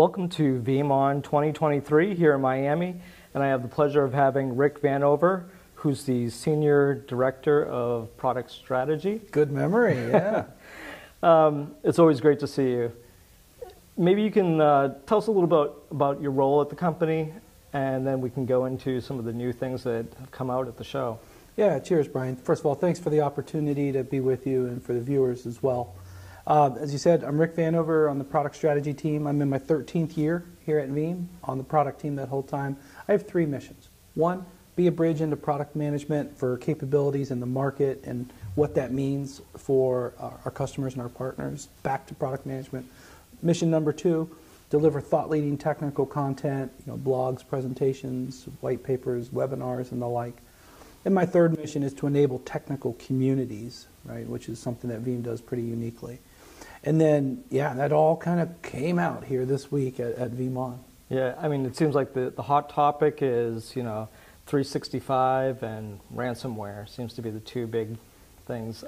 Welcome to VeeamON 2023 here in Miami, and I have the pleasure of having Rick Vanover, who's the Senior Director of Product Strategy. Good memory, yeah. It's always great to see you. Maybe you can tell us a little bit about your role at the company, and then we can go into some of the new things that have come out at the show. Yeah, cheers, Brian. First of all, thanks for the opportunity to be with you and for the viewers as well. As you said, I'm Rick Vanover on the product strategy team. I'm in my 13th year here at Veeam on the product team that whole time. I have three missions. One, be a bridge into product management for capabilities in the market and what that means for our customers and our partners back to product management. Mission number two, deliver thought-leading technical content, blogs, presentations, white papers, webinars, and the like. And my third mission is to enable technical communities, right, which is something that Veeam does pretty uniquely. And then, yeah, that all kind of came out here this week at VeeamON. Yeah, I mean, it seems like the hot topic is, 365 and ransomware seems to be the two big things.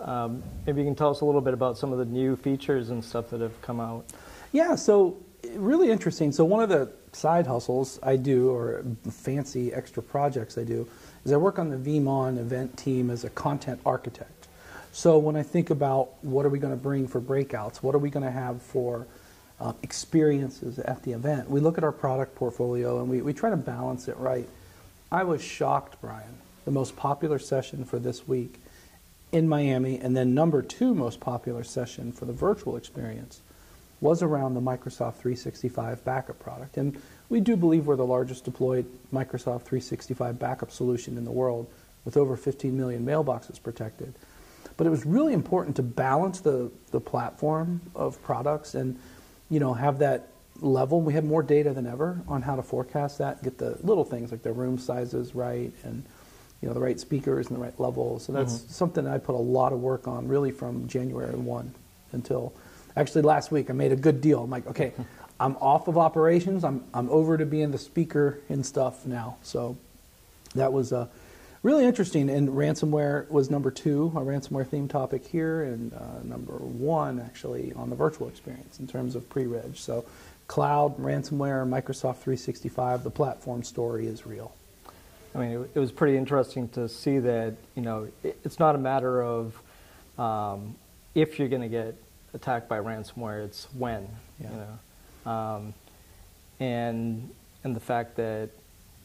Maybe you can tell us a little bit about some of the new features and stuff that have come out. Yeah, so really interesting. So one of the side hustles I do, or fancy extra projects I do, is I work on the VeeamON event team as a content architect. So when I think about what are we going to bring for breakouts, what are we going to have for experiences at the event, we look at our product portfolio and we try to balance it right. I was shocked, Brian, the most popular session for this week in Miami, and then number two most popular session for the virtual experience was around the Microsoft 365 Backup product. And we do believe we're the largest deployed Microsoft 365 Backup solution in the world, with over 15 million mailboxes protected. But it was really important to balance the platform of products and, have that level. We had more data than ever on how to forecast that, get the little things like the room sizes right and, the right speakers and the right level. So that's something that I put a lot of work on really from January 1 until actually last week. I made a good deal. I'm like, okay, I'm off of operations. I'm over to being the speaker and stuff now. So that was really interesting, and ransomware was number two, a ransomware theme topic here, and number one, actually, on the virtual experience in terms of pre-reg. So cloud, ransomware, Microsoft 365, the platform story is real. I mean, it was pretty interesting to see that, it's not a matter of if you're going to get attacked by ransomware, it's when, yeah. And the fact that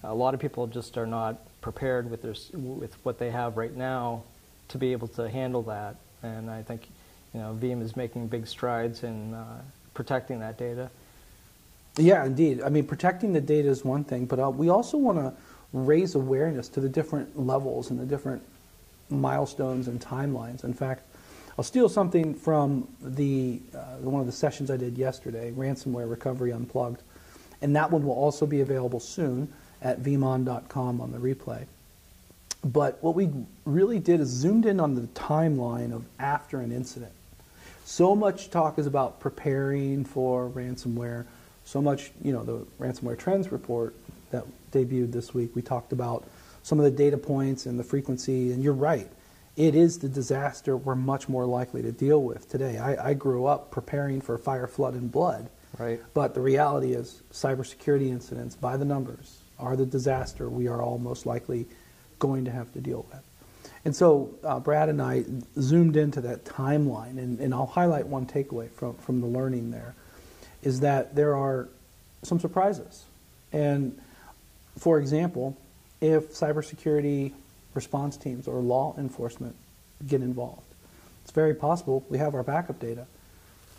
a lot of people just are not prepared with what they have right now to be able to handle that, and I think Veeam is making big strides in protecting that data. Yeah, indeed. I mean, protecting the data is one thing, but we also want to raise awareness to the different levels and the different milestones and timelines. In fact, I'll steal something from the one of the sessions I did yesterday, Ransomware Recovery Unplugged, and that one will also be available soon at VeeamON.com on the replay. But what we really did is zoomed in on the timeline of after an incident. So much talk is about preparing for ransomware. So much, the Ransomware Trends Report that debuted this week, we talked about some of the data points and the frequency, and you're right. It is the disaster we're much more likely to deal with today. I grew up preparing for fire, flood, and blood. Right. But the reality is cybersecurity incidents, by the numbers, are the disaster we are all most likely going to have to deal with. And so Brad and I zoomed into that timeline, and I'll highlight one takeaway from the learning there, is that there are some surprises. And for example, if cybersecurity response teams or law enforcement get involved, it's very possible we have our backup data,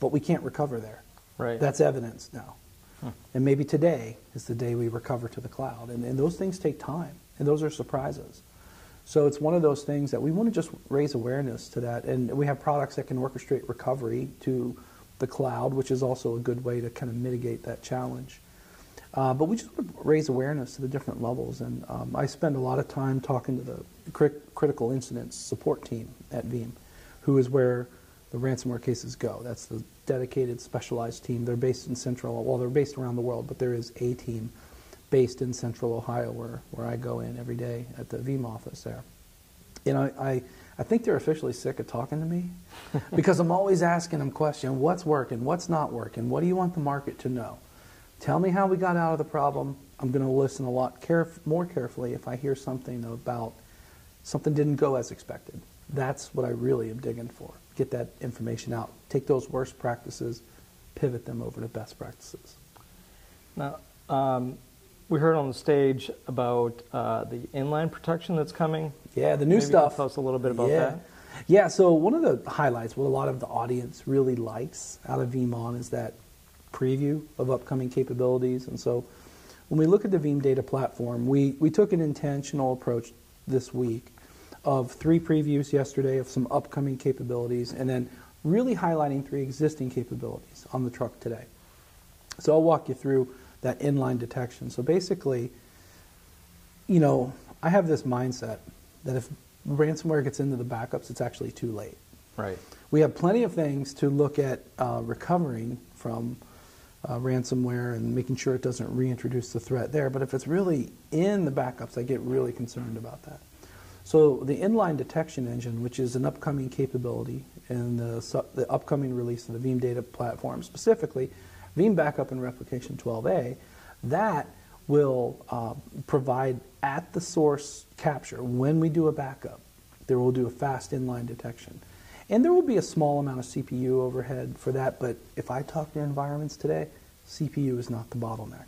but we can't recover there. Right. That's evidence now. Huh. And maybe today is the day we recover to the cloud. And those things take time, and those are surprises. So it's one of those things that we want to just raise awareness to that. And we have products that can orchestrate recovery to the cloud, which is also a good way to kind of mitigate that challenge. But we just want to raise awareness to the different levels. And I spend a lot of time talking to the critical incidents support team at Veeam, who is where the ransomware cases go. That's the dedicated, specialized team. They're based in Central, well, they're based around the world, but there is a team based in Central Ohio where I go in every day at the Veeam office there. And I think they're officially sick of talking to me because I'm always asking them questions, what's working, what's not working, what do you want the market to know? Tell me how we got out of the problem. I'm going to listen a lot more carefully if I hear something about something didn't go as expected. That's what I really am digging for. Get that information out. Take those worst practices, pivot them over to best practices. Now, we heard on the stage about the inline protection that's coming. Yeah, the new stuff. You can tell us a little bit about that. Yeah, so one of the highlights, what a lot of the audience really likes out of VeeamON is that preview of upcoming capabilities. And so when we look at the Veeam data platform, we took an intentional approach this week of 3 previews yesterday of some upcoming capabilities and then really highlighting 3 existing capabilities on the truck today. So I'll walk you through that inline detection. So basically, you know, I have this mindset that if ransomware gets into the backups, it's actually too late. Right. We have plenty of things to look at recovering from ransomware and making sure it doesn't reintroduce the threat there. But if it's really in the backups, I get really concerned about that. So the inline detection engine, which is an upcoming capability in the upcoming release of the Veeam data platform, specifically Veeam backup and replication 12A, that will provide at the source capture. When we do a backup, there will do a fast inline detection. And there will be a small amount of CPU overhead for that, but if I talk to environments today, CPU is not the bottleneck.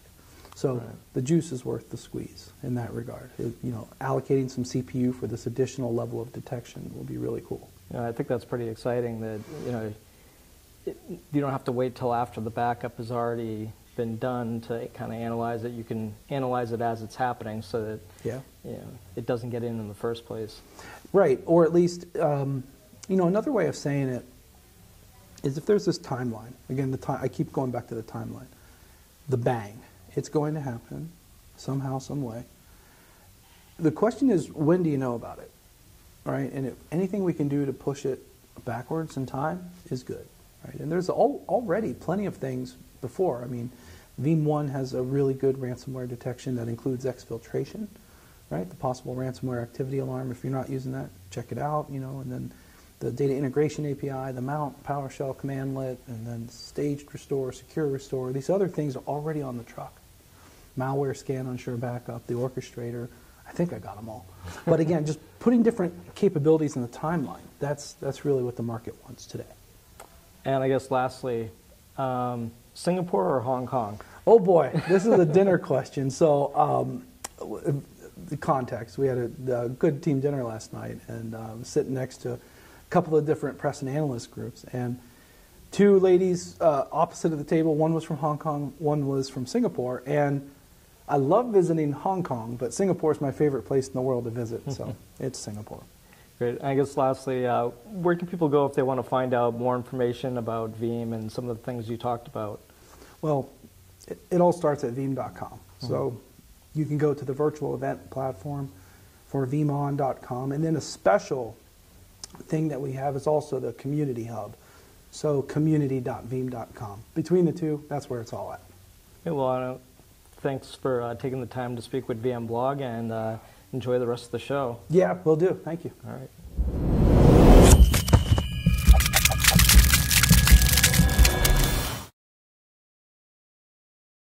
So the juice is worth the squeeze in that regard. It, you know, allocating some CPU for this additional level of detection will be really cool. Yeah, I think that's pretty exciting that, you know, you don't have to wait till after the backup has already been done to kind of analyze it. You can analyze it as it's happening so that you know, it doesn't get in the first place. Right, or at least, you know, another way of saying it is if there's this timeline, again, I keep going back to the timeline, the bang. It's going to happen somehow, some way. The question is, when do you know about it, right? And if anything we can do to push it backwards in time is good, right? And there's already plenty of things before. I mean, Veeam1 has a really good ransomware detection that includes exfiltration, right? The possible ransomware activity alarm. If you're not using that, check it out, you know, and then the data integration API, the mount, PowerShell commandlet, and then staged restore, secure restore. These other things are already on the truck. Malware scan, unsure backup, the orchestrator. I think I got them all. But again, just putting different capabilities in the timeline. That's really what the market wants today. And I guess lastly, Singapore or Hong Kong? Oh boy, this is a dinner question. So the context, we had a good team dinner last night and sitting next to a couple of different press and analyst groups. And 2 ladies opposite of the table, one was from Hong Kong, one was from Singapore. And I love visiting Hong Kong, but Singapore is my favorite place in the world to visit, so it's Singapore. Great. I guess lastly, where can people go if they want to find out more information about Veeam and some of the things you talked about? Well, it all starts at Veeam.com. So you can go to the virtual event platform for VeeamON.com. And then a special thing that we have is also the community hub. So community.veeam.com. Between the two, that's where it's all at. Hey, well, thanks for taking the time to speak with VM Blog and enjoy the rest of the show. Yeah, will do. Thank you. All right.